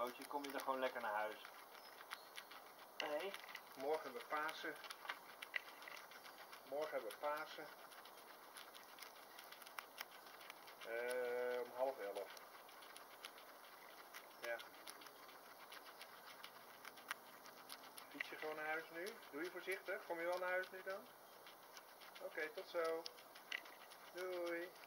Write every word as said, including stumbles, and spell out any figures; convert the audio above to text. bootje kom je er gewoon lekker naar huis. Nee, morgen hebben we Pasen. Morgen hebben we Pasen. Uh, om half elf. Ja. Fiets je gewoon naar huis nu? Doe je voorzichtig? Kom je wel naar huis nu dan? Oké, okay, tot zo. Doei.